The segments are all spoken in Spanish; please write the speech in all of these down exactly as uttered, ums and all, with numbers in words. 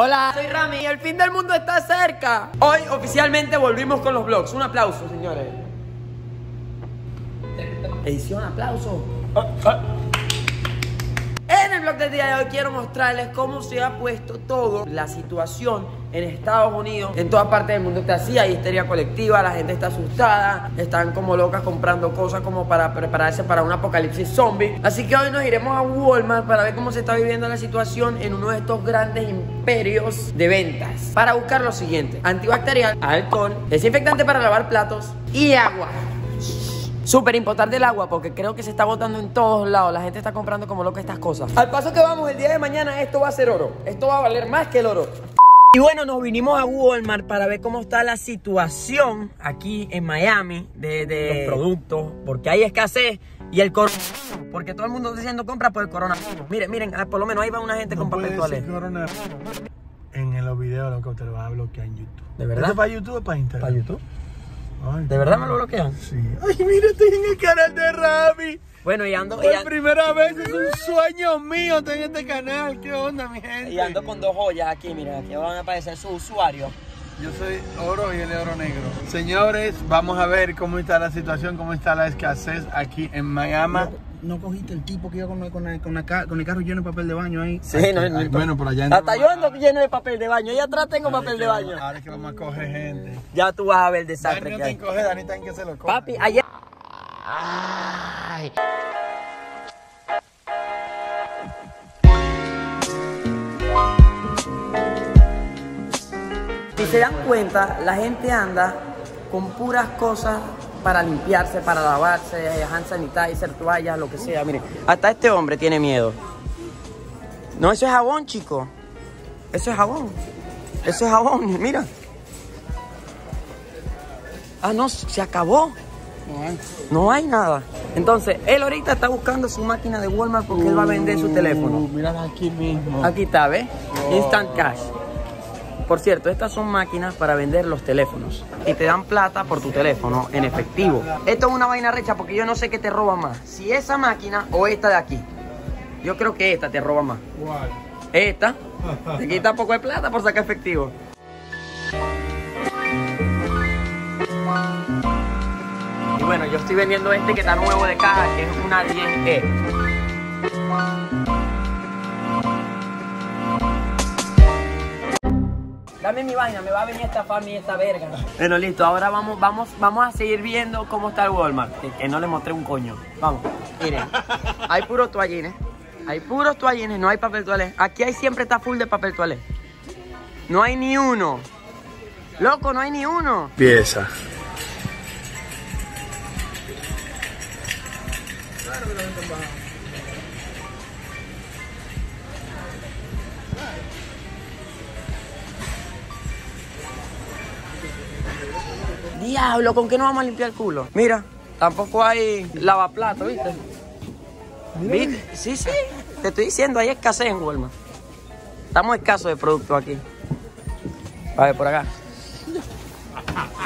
Hola, soy Rami y el fin del mundo está cerca. Hoy oficialmente volvimos con los vlogs. Un aplauso, señores. Edición, aplauso. Ah, ah. En el vlog del día de hoy quiero mostrarles cómo se ha puesto todo, la situación en Estados Unidos. En todas partes del mundo está así, hay histeria colectiva, la gente está asustada, están como locas comprando cosas como para prepararse para un apocalipsis zombie. Así que hoy nos iremos a Walmart para ver cómo se está viviendo la situación en uno de estos grandes imperios de ventas, para buscar lo siguiente: antibacterial, alcohol, desinfectante para lavar platos y agua. Súper importante el agua, porque creo que se está botando en todos lados. La gente está comprando como loca estas cosas. Al paso que vamos el día de mañana, esto va a ser oro. Esto va a valer más que el oro. Y bueno, nos vinimos a Walmart para ver cómo está la situación aquí en Miami de, de los productos, porque hay escasez y el coronavirus, porque todo el mundo está haciendo compras por el coronavirus. Miren, miren, por lo menos ahí va una gente no con papel toalé. En los videos lo que te lo va a bloquear en YouTube. ¿De verdad? ¿Esto para YouTube o para Instagram? Para YouTube. Ay, ¿de verdad me lo bloquean? Sí. Ay, mira, estoy en el canal de Rami. Bueno, y ando... Por y ando, primera vez, es un sueño mío, estoy en este canal. ¿Qué onda, mi gente? Y ando con dos joyas aquí, mira, aquí van a aparecer sus usuarios. Yo soy oro y el oro negro. Señores, vamos a ver cómo está la situación, cómo está la escasez aquí en Miami. No, no cogiste el tipo que iba con, con, el, con, la, con el carro lleno de papel de baño ahí. Sí, hasta, no, no, no. Bueno, por allá. Hasta yo ando lleno de papel de baño. Yo atrás tengo ahora papel de vamos, baño. Ahora es que vamos a coger gente. Ya tú vas a ver el desastre. Dani no te coge, Dani también que se lo coge. Papi, allá. Ay. Si se dan cuenta, la gente anda con puras cosas para limpiarse, para lavarse, hand sanitizer, toallas, lo que sea. Miren, hasta este hombre tiene miedo. No, eso es jabón, chico. Eso es jabón. Eso es jabón, mira. Ah, no, se acabó. No hay nada. Entonces, él ahorita está buscando su máquina de Walmart porque uh, él va a vender su teléfono. Mira aquí mismo. Aquí está, ¿ves? Oh. Instant Cash. Por cierto, estas son máquinas para vender los teléfonos y te dan plata por tu teléfono en efectivo. Esto es una vaina recha porque yo no sé qué te roba más, si esa máquina o esta de aquí. Yo creo que esta te roba más. ¿Cuál? Esta. Te quita poco de plata por sacar efectivo. Y bueno, yo estoy vendiendo este que está nuevo de caja, que es una diez E. Dame mi vaina, me va a venir a estafar mi esta verga. Bueno, listo, ahora vamos, vamos, vamos a seguir viendo cómo está el Walmart. Que, que no le mostré un coño. Vamos, miren. Hay puros toallines. Hay puros toallines, no hay papel toalé. Aquí hay siempre está full de papel toalé. No hay ni uno. Loco, no hay ni uno. Pieza. Diablo, ¿con qué no vamos a limpiar el culo? Mira, tampoco hay lavaplato, ¿viste? ¿Viste? Sí, sí, te estoy diciendo, hay escasez en Walmart. Estamos escasos de productos aquí. A ver, por acá.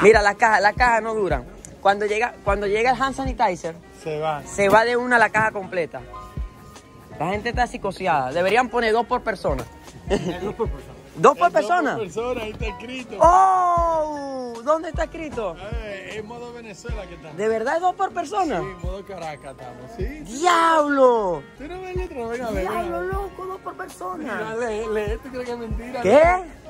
Mira, las cajas, las cajas no duran. Cuando llega, cuando llega el hand sanitizer, se va. Se va de una la caja completa. La gente está psicoseada. Deberían poner dos por persona. Dos por persona. ¿Dos por persona? Dos por persona, ahí está escrito. ¡Oh! ¿Dónde está escrito? Eh, es modo Venezuela que está. ¿De verdad es dos por persona? Sí, modo Caracas estamos, ¿sí? ¡Diablo! ¿Tú no ves letra? Venga, venga. ¡Diablo, loco! Dos por persona. Mira, lee, ¿tú crees que es mentira? ¿Qué?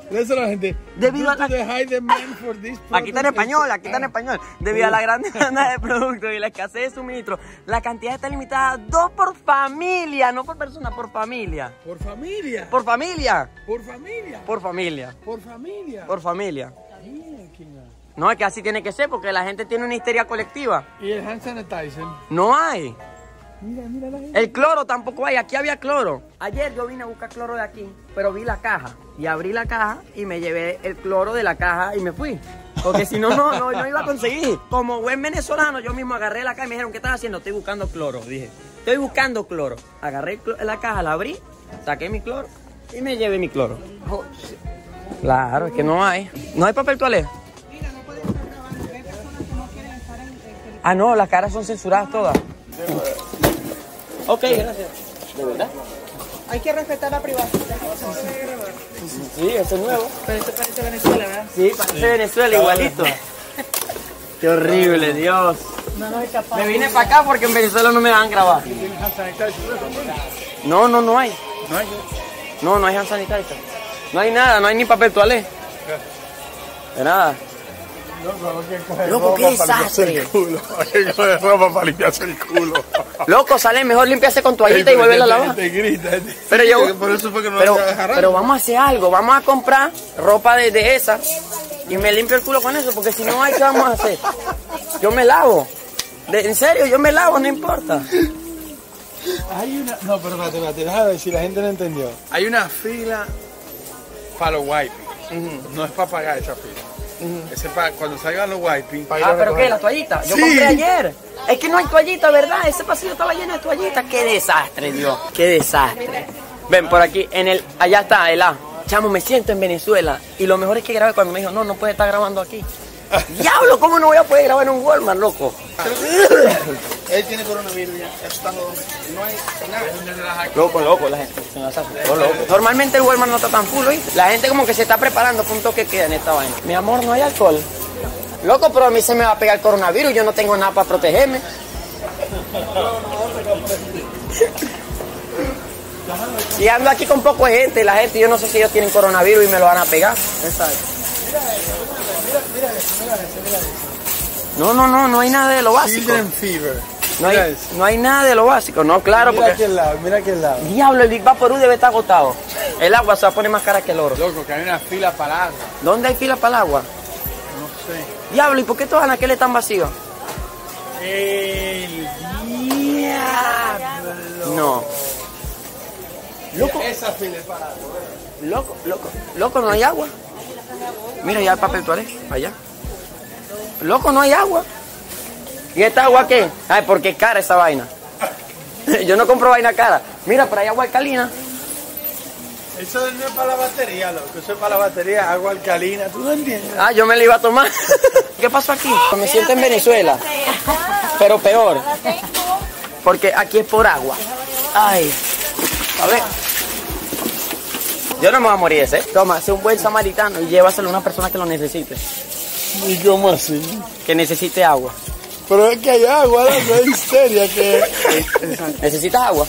Léeselo a la gente. Debido a la... Aquí está en español, aquí está en español. Debido a la gran demanda de productos y la escasez de suministro, la cantidad está limitada a dos por familia, no por persona, por familia. Por familia. Por familia. Por familia. Por familia. Por familia. Por familia. No, es que así tiene que ser porque la gente tiene una histeria colectiva. ¿Y el hand sanitizer? No hay. Mira, mira la gente. El cloro tampoco hay, aquí había cloro. Ayer yo vine a buscar cloro de aquí, pero vi la caja. Y abrí la caja y me llevé el cloro de la caja y me fui. Porque si no, no, no, no iba a conseguir. Como buen venezolano, yo mismo agarré la caja y me dijeron, ¿qué estás haciendo? Estoy buscando cloro, dije. Estoy buscando cloro. Agarré la caja, la abrí, saqué mi cloro y me llevé mi cloro. Oh, claro, es que no hay. ¿No hay papel toalé? Mira, no puedes estar grabando, hay personas que no quieren estar en el... Ah, no, las caras son censuradas todas. Ok, gracias. ¿De verdad? Hay que respetar la privacidad. Sí, eso es nuevo. Pero eso parece Venezuela, ¿verdad? Sí, parece sí. Venezuela, igualito. Qué horrible, Dios. No, no, me vine para acá porque en Venezuela no me van a grabar. No, no, no hay. No hay. No, no hay hand sanitizer. No hay nada, no hay ni papel toalé. De nada. Loco, qué desastre. Hay que coger ropa para limpiarse el culo. Loco, sale mejor limpiarse con toallita y volverla a lavar. Pero yo, por eso fue que no pero, pero vamos a hacer algo, vamos a comprar ropa de, de esa y me limpio el culo con eso, porque si no hay, ¿qué vamos a hacer? Yo me lavo. De, en serio, yo me lavo, no importa. Hay una... No, pero mate, mate, déjame ver si la gente no entendió. Hay una fila para los wipes. Uh-huh. No es para pagar esa fila. Uh-huh. Ese para cuando salgan los wipes. Ah, pero ¿qué? ¿La toallita? Yo sí. compré ayer. Es que no hay toallita, ¿verdad? Ese pasillo estaba lleno de toallitas. ¡Qué desastre, Dios! ¡Qué desastre! Ven, por aquí, en el... Allá está, el A. Chamo, me siento en Venezuela. Y lo mejor es que grabé cuando me dijo, no, no puede estar grabando aquí. Diablo, ¿cómo no voy a poder grabar en un Walmart, loco? Él tiene coronavirus ya, está loco. No hay nada. Loco, loco, la gente se las hace. Normalmente el Walmart no está tan full, ¿oíste? La gente como que se está preparando para un toque queda en esta vaina. Mi amor, ¿no hay alcohol? Loco, pero a mí se me va a pegar el coronavirus, yo no tengo nada para protegerme. Y ando aquí con poco de gente, la gente, yo no sé si ellos tienen coronavirus y me lo van a pegar. Exacto. Mira eso, mira eso, mira eso. No, no, no, no hay nada de lo básico. Children fever. No hay, no hay nada de lo básico, no, claro. Mira porque... aquel lado, mira aquel lado. Diablo, el Big Vaporú debe estar agotado. El agua se va a poner más cara que el oro. Loco, que hay una fila para el agua. ¿Dónde hay fila para el agua? No sé. Diablo, ¿y por qué todas las que le están vacíos? El diablo. No. Loco. Esa fila es para el agua. Loco, loco, loco, no hay agua. Mira, ya el papel toalé, allá. Loco, no hay agua. ¿Y esta agua qué? Ay, porque es cara esa vaina. Yo no compro vaina cara. Mira, pero hay agua alcalina. Eso no es para la batería, loco. Eso es para la batería, agua alcalina. ¿Tú no entiendes? Ah, yo me la iba a tomar. ¿Qué pasó aquí? Me siento en Venezuela. Pero peor. Porque aquí es por agua. Ay. A ver. Yo no me voy a morir ese. Toma, sé un buen samaritano y llévaselo a una persona que lo necesite. ¿Y cómo así? Que necesite agua. Pero es que hay agua, no hay histeria que... ¿Necesitas agua?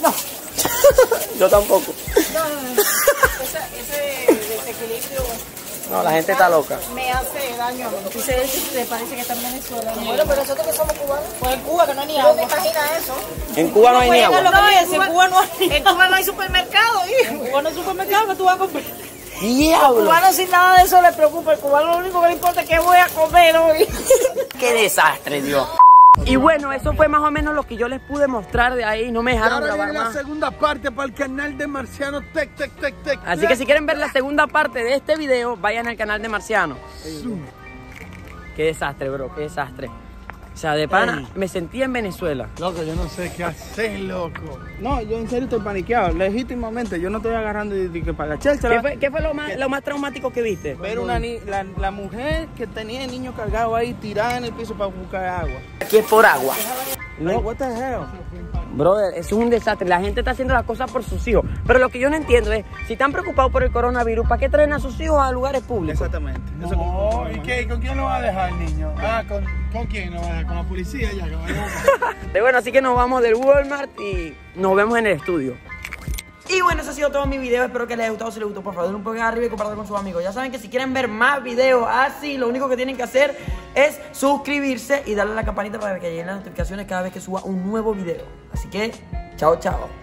No. Yo tampoco. No, no, no. Ese, ese desequilibrio... No, la gente está loca. Me hace daño. Dice eso y le parece que está en Venezuela. Bueno, pero nosotros que somos cubanos. Pues en Cuba que no hay ni agua. ¿Tú te imaginas eso? En Cuba no hay ni agua. No, en Cuba no hay. En Cuba no hay supermercado, hijo. En Cuba no hay supermercado, pero tú vas a comprar. ¡Diablo! El cubano sin nada de eso le preocupa. El cubano lo único que le importa es que voy a comer hoy. ¡Qué desastre, Dios! Y bueno, eso fue más o menos lo que yo les pude mostrar de ahí. No me dejaron grabar más. La segunda parte para el canal de Marciano. Tec, tec, tec, tec. Así que si quieren ver la segunda parte de este video, vayan al canal de Marciano. Zoom. Qué desastre, bro, qué desastre. O sea, de pana, Ey. me sentí en Venezuela. Loco, yo no sé qué hacer, loco. No, yo en serio estoy paniqueado, legítimamente. Yo no estoy agarrando y, y que para la chelcha. ¿Qué fue, qué fue lo, más, ¿Qué? lo más traumático que viste? Ver una ni la, la mujer que tenía el niño cargado ahí, tirada en el piso para buscar agua. Aquí es por agua. No, what the hell? Brother, eso es un desastre. La gente está haciendo las cosas por sus hijos. Pero lo que yo no entiendo es, si están preocupados por el coronavirus, ¿para qué traen a sus hijos a lugares públicos? Exactamente. No, no, ¿y qué? ¿Con quién lo va a dejar el niño? Ah, ¿con, con quién lo va a dejar? Con la policía ya. Que bueno, así que nos vamos del Walmart y nos vemos en el estudio. Y bueno, eso ha sido todo mi video, espero que les haya gustado. Si les gustó, por favor, denle un pulgar arriba y compártelo con sus amigos. Ya saben que si quieren ver más videos así, lo único que tienen que hacer es suscribirse y darle a la campanita para que lleguen las notificaciones cada vez que suba un nuevo video. Así que, chao, chao.